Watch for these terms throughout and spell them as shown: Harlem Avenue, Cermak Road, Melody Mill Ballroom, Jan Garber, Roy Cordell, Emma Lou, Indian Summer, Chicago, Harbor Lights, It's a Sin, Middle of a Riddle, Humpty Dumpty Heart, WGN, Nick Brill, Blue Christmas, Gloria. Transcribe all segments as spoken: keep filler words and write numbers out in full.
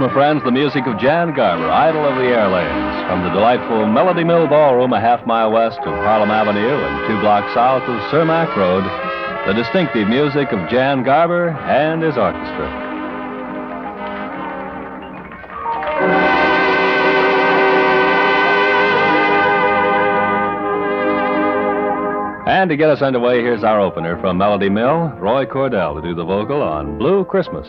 Yes, my friends, the music of Jan Garber, Idol of the Airlanes, from the delightful Melody Mill Ballroom, a half mile west of Harlem Avenue and two blocks south of Cermak Road, the distinctive music of Jan Garber and his orchestra. And to get us underway, here's our opener from Melody Mill, Roy Cordell, to do the vocal on Blue Christmas.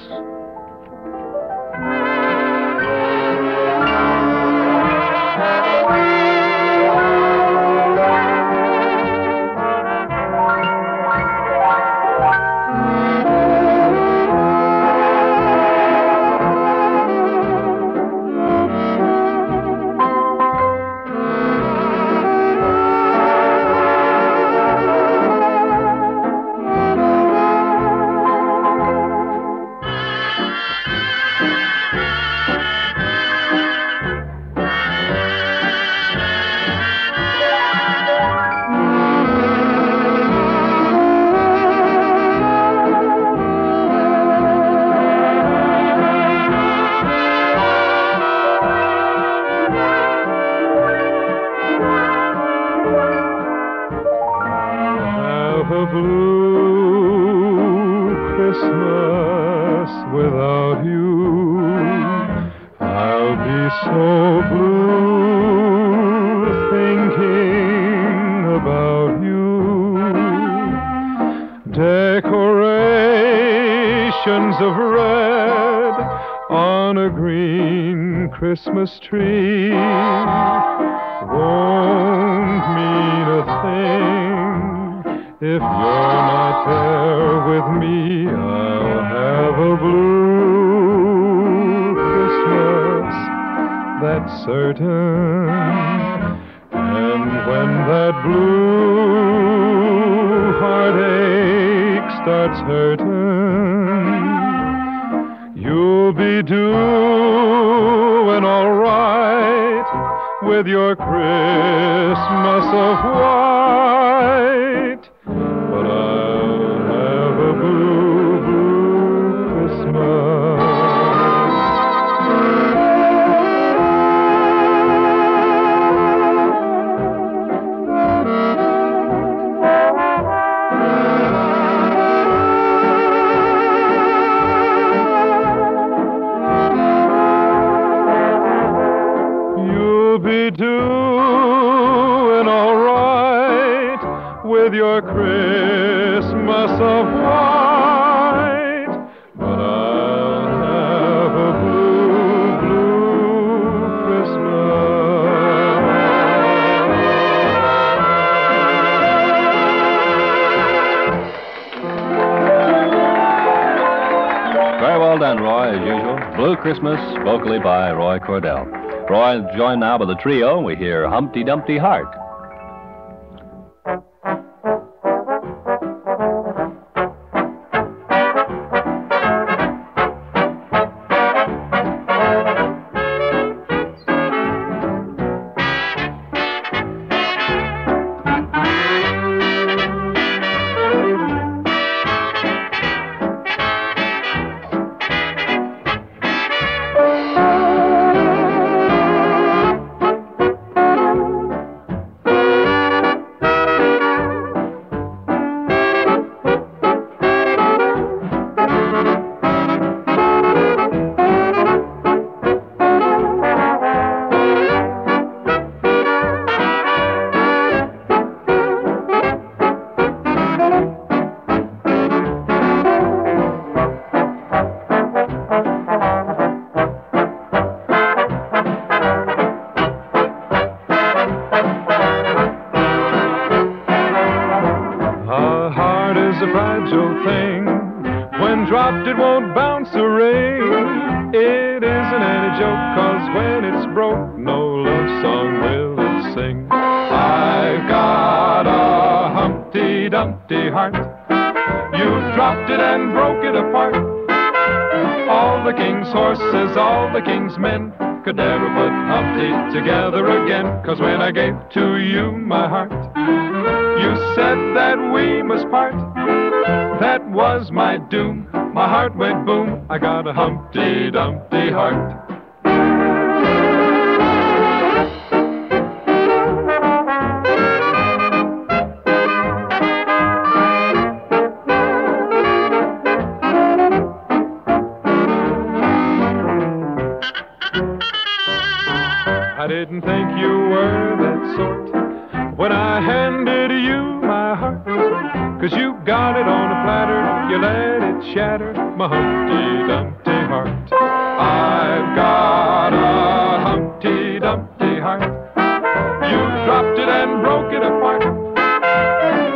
Of red on a green Christmas tree won't mean a thing if you're not there with me. I'll have a blue Christmas, that's certain, and when that blue heartache starts hurting, you'll be doing all right with your Christmas of white. But I'll have a blue, blue Christmas. Be doing all right with your Christmas of white, but I'll have a blue, blue Christmas. Very well done, Roy, as usual. Blue Christmas, vocally by Roy Cordell. Roy is joined now by the trio. We hear Humpty Dumpty Heart. Together again, cause when I gave to you my heart, you said that we must part. That was my doom. my heart went boom. I got a Humpty Dumpty heart. I didn't think you were that sort when I handed you my heart, 'cause you got it on a platter, you let it shatter, my Humpty Dumpty heart. I've got a Humpty Dumpty heart. You dropped it and broke it apart.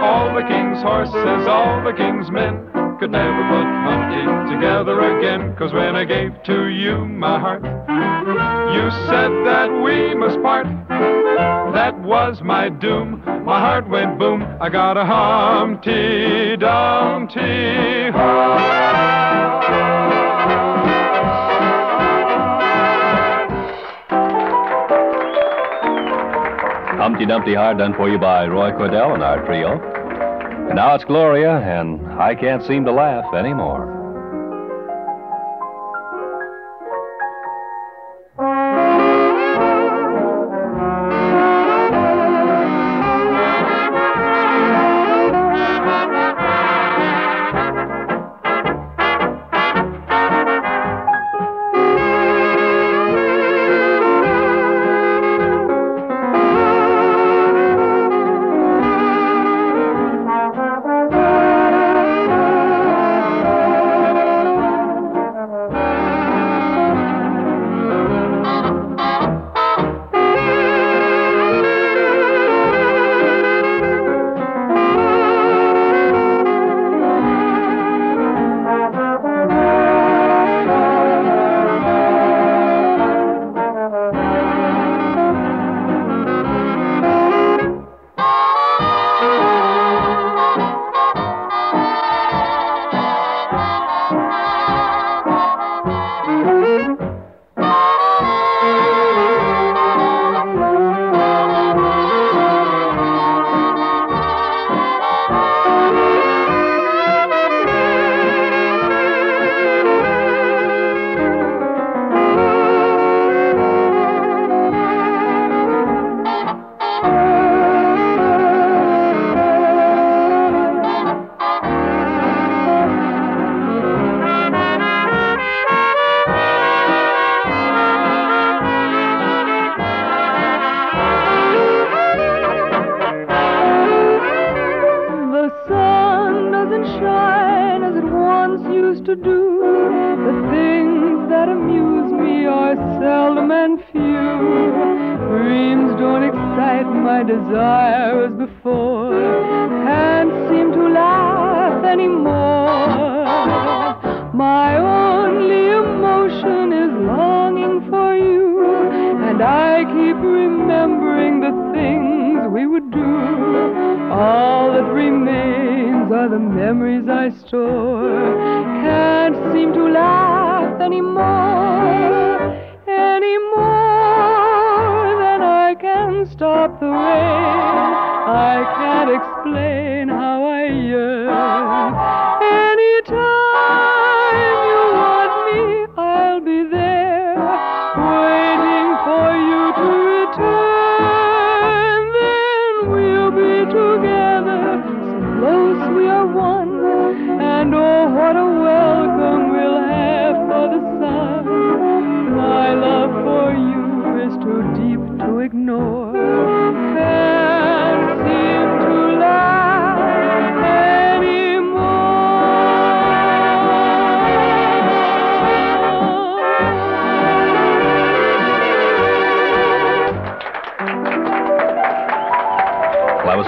All the king's horses, all the king's men could never put Humpty together again, 'cause when I gave to you my heart, you said that we must part. That was my doom. My heart went boom. I got a Humpty Dumpty heart. Humpty Dumpty Heart done for you by Roy Cordell and our trio. And now it's Gloria, and I can't seem to laugh anymore.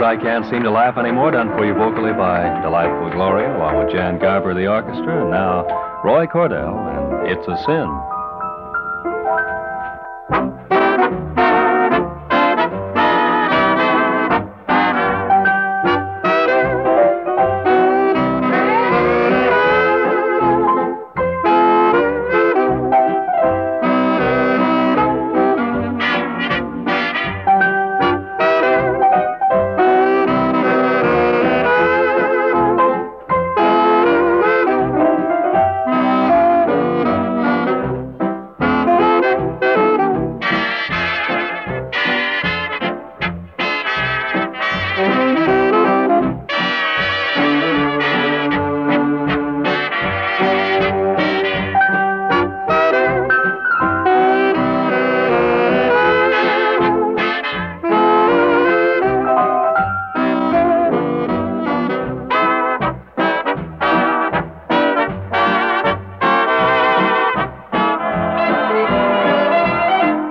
I Can't Seem to Laugh Anymore, done for you vocally by delightful Gloria, along with Jan Garber, the orchestra, and now Roy Cordell, and It's a Sin.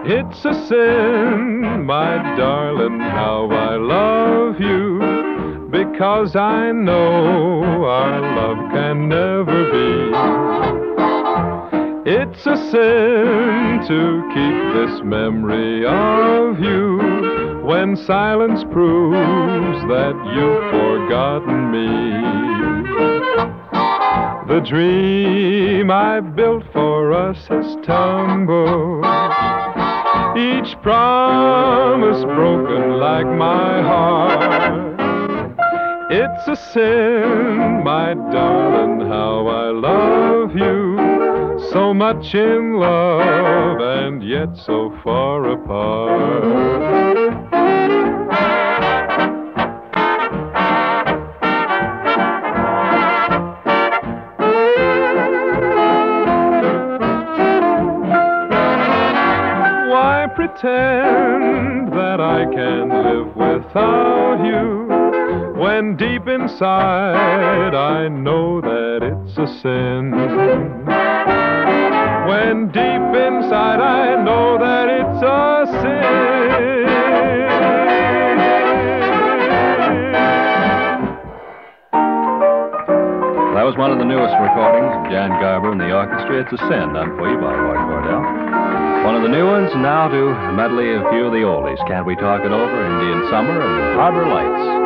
It's a sin, my darling, how I love you, because I know our love can never be. It's a sin to keep this memory of you, when silence proves that you've forgotten me. The dream I built for us has tumbled, each promise broken like my heart. It's a sin, my darling, how I love you, so much in love and yet so far apart. Pretend that I can live without you, when deep inside I know that it's a sin. When deep inside I know that it's a sin. That was one of the newest recordings of Jan Garber and the orchestra. It's a Sin, done for you by Roy Cordell. One of the new ones, now to a medley of a few of the oldies. Can't We Talk It Over, Indian Summer, and Harbor Lights.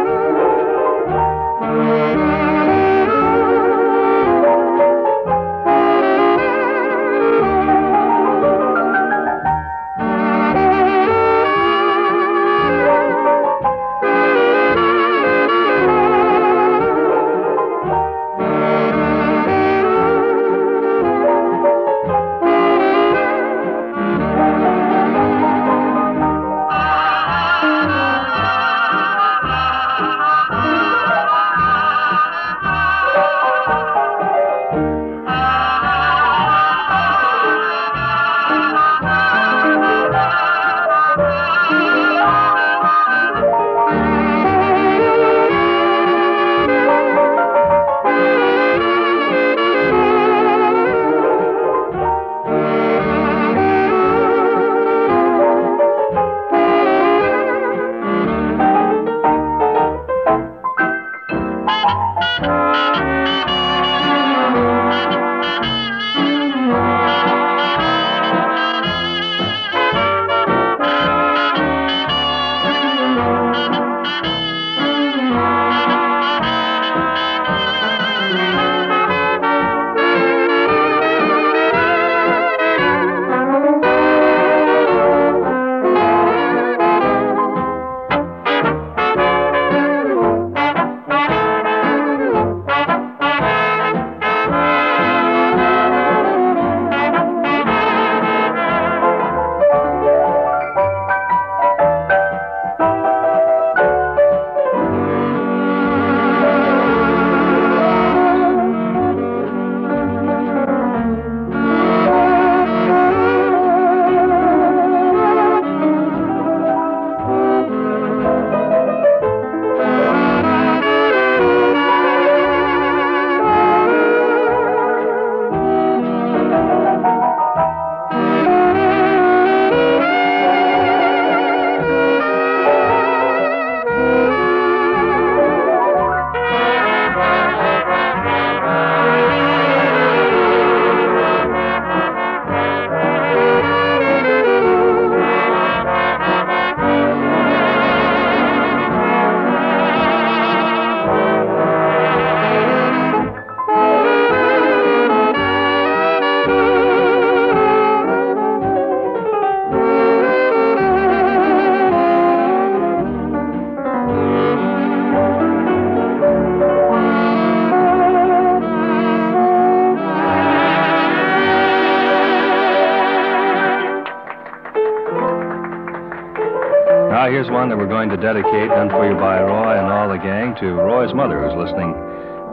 Here's one that we're going to dedicate, done for you by Roy and all the gang, to Roy's mother, who's listening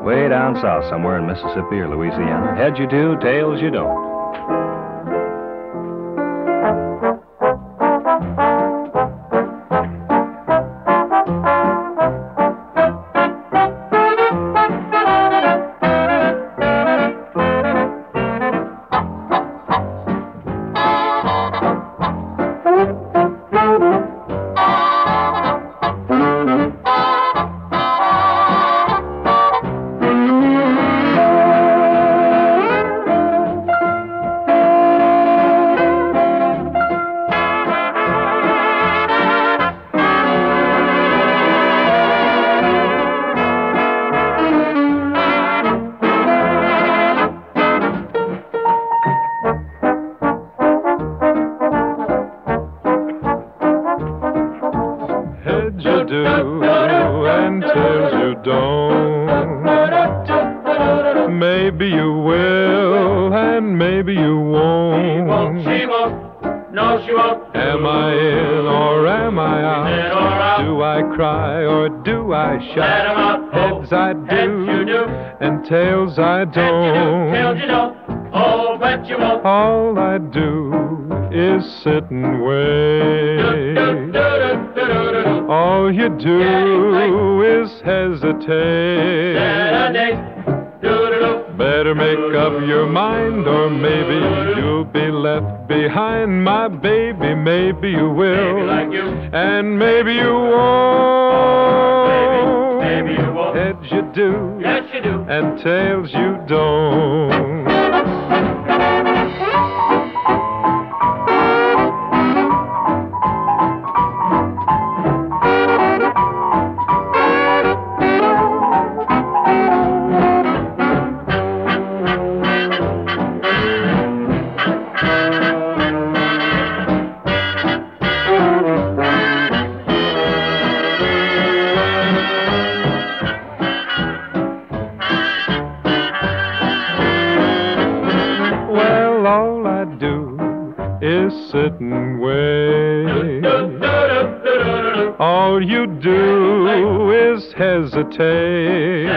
way down south somewhere in Mississippi or Louisiana. Head you do, tails you don't. do and tells you don't. Maybe you will and maybe you won't. She won't, she won't, no she won't. Am I in or am I out? Do I cry or do I shout? Heads I do and tails I don't. Oh, but you won't. All I do is sit and wait. All you do is hesitate. Better make up your mind, or maybe you'll be left behind. My baby, maybe you will, and maybe you won't. Heads you do, and tails you don't. Sit and wait. All you do is hesitate.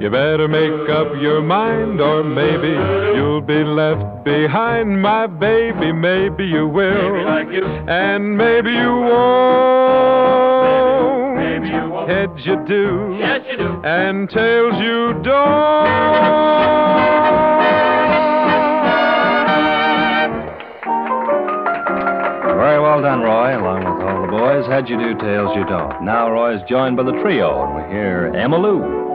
You better make up your mind, or maybe you'll be left behind. My baby, maybe you will, and maybe you won't. Heads you do, and tails you don't. Very well done, Roy, along with all the boys. Heads you do, tails you don't. Now Roy's joined by the trio, and we hear Emma Lou.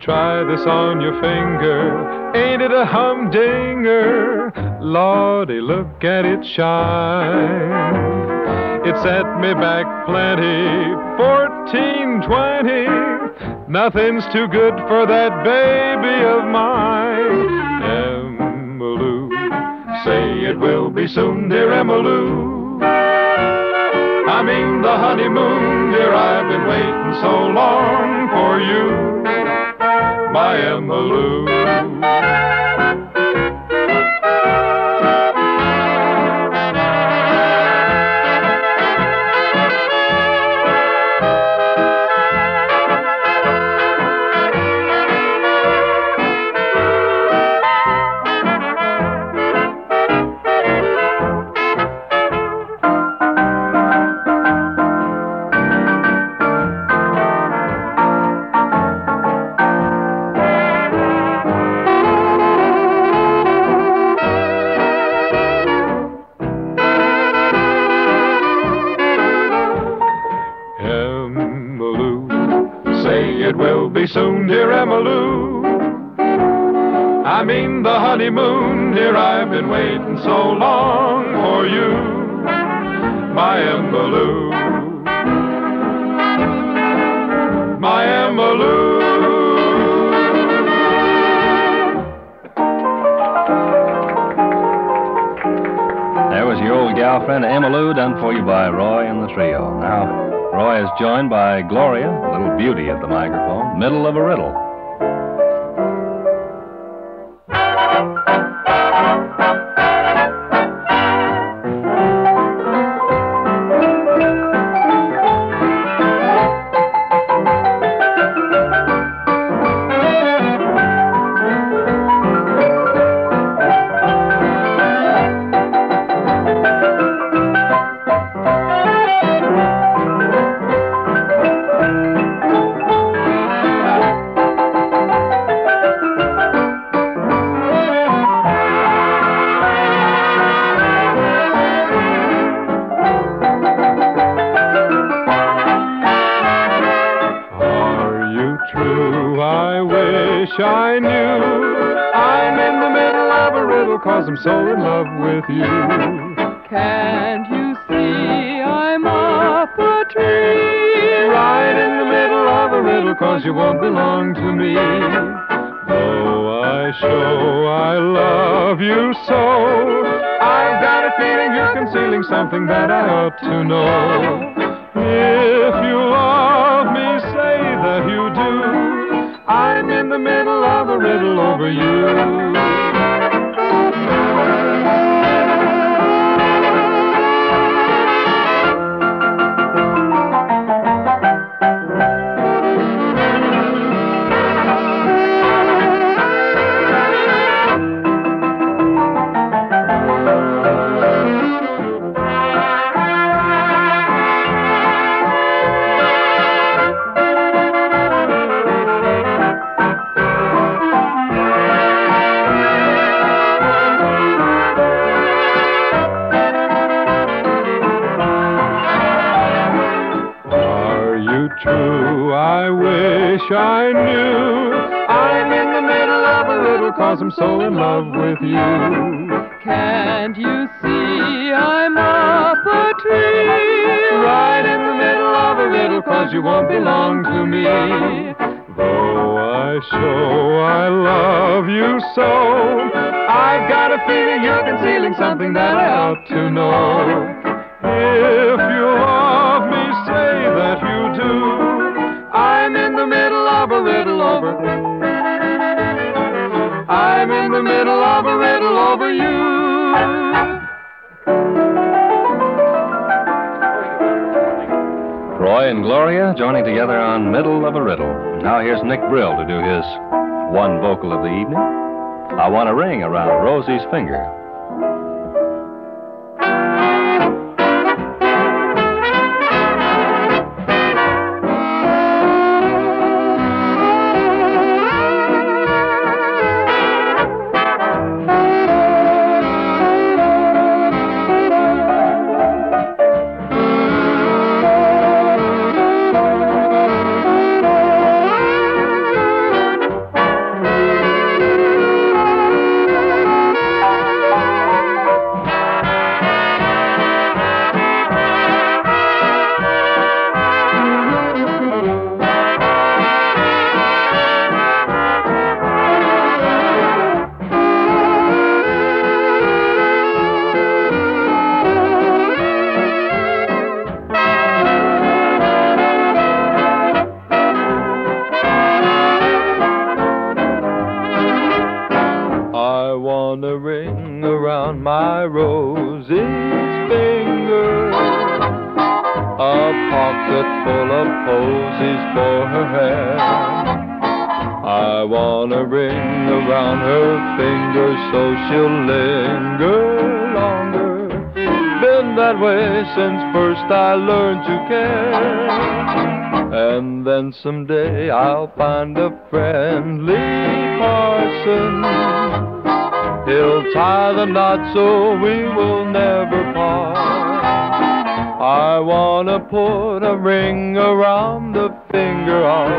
Try this on your finger, ain't it a humdinger? Lordy, look at it shine. It set me back plenty, fourteen, twenty. Nothing's too good for that baby of mine. Emma Lou, say it will be soon, dear Emma Lou. I mean the honeymoon, dear, I've been waiting so long for you. My Emma Lou. Soon, dear Emma Lou, I mean the honeymoon, dear, I've been waiting so long for you, my Emma Lou, my Emma Lou. our friend Emma Lou, done for you by Roy and the trio. Now, Roy is joined by Gloria, a little beauty at the microphone, Middle of a Riddle. I knew I'm in the middle of a riddle, 'cause I'm so in love with you. Can't you see I'm up a tree, right in the middle of a riddle, 'cause you won't belong to me. Though I show I love you so, I've got a feeling you're concealing something that I ought to know. If you love me, say that you do. I'm in the middle of a riddle over you. I knew I'm in the middle of a riddle, 'cause I'm so in love with you. Can't you see I'm up a tree, right in the middle of a riddle, 'cause you won't belong to me. Though I show I love you so, I've got a feeling you're concealing something that I ought to know. If you love me, say that you do. I'm in the middle of a riddle over. I'm in the middle of a riddle over you. Roy and Gloria joining together on Middle of a Riddle. Now here's Nick Brill to do his one vocal of the evening. I Want a Ring Around Rosie's Finger. I learned to care, and then someday I'll find a friendly parson. He'll tie the knot so we will never part. I want to put a ring around the finger of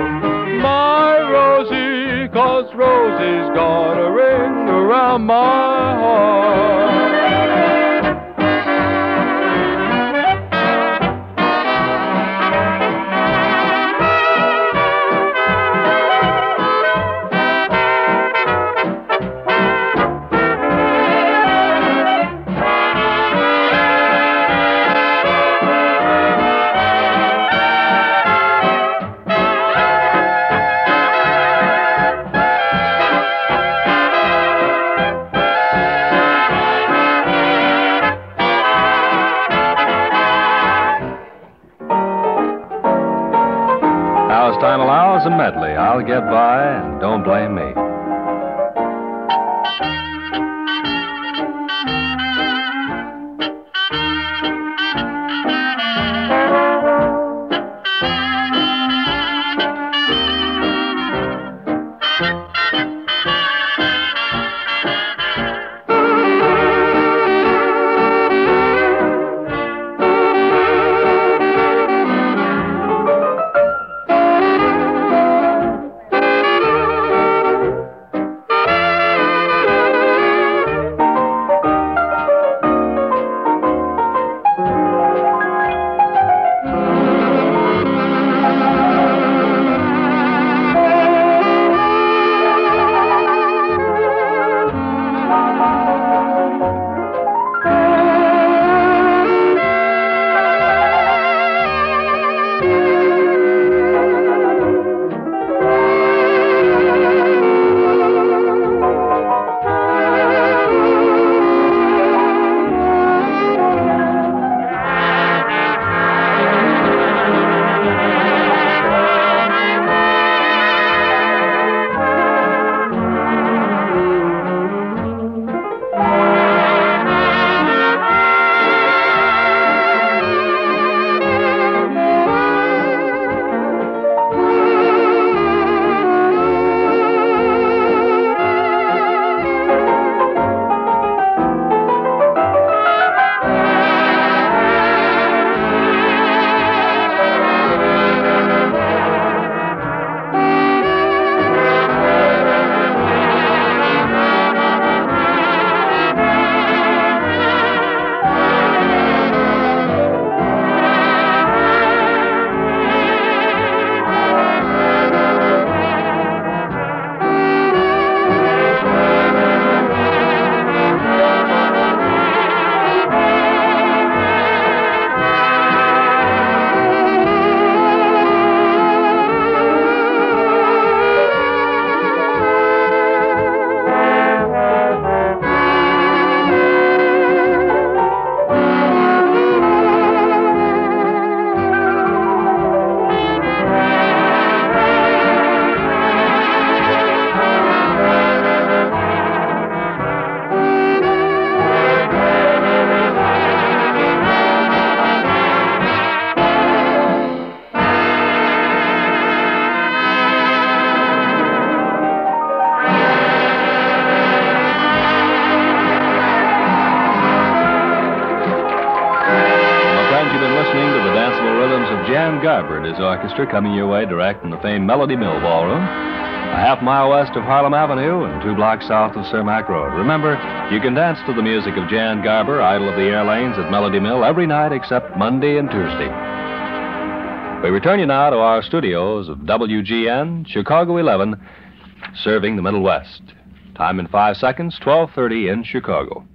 my Rosie, 'cause Rosie's got a ring around my heart. get by, and don't blame me. Jan Garber and his orchestra coming your way direct from the famed Melody Mill Ballroom, a half mile west of Harlem Avenue and two blocks south of Cermak Road. Remember, you can dance to the music of Jan Garber, Idol of the Airlanes, at Melody Mill every night except Monday and Tuesday. We return you now to our studios of W G N, Chicago eleven, serving the Middle West. Time in five seconds, twelve thirty in Chicago.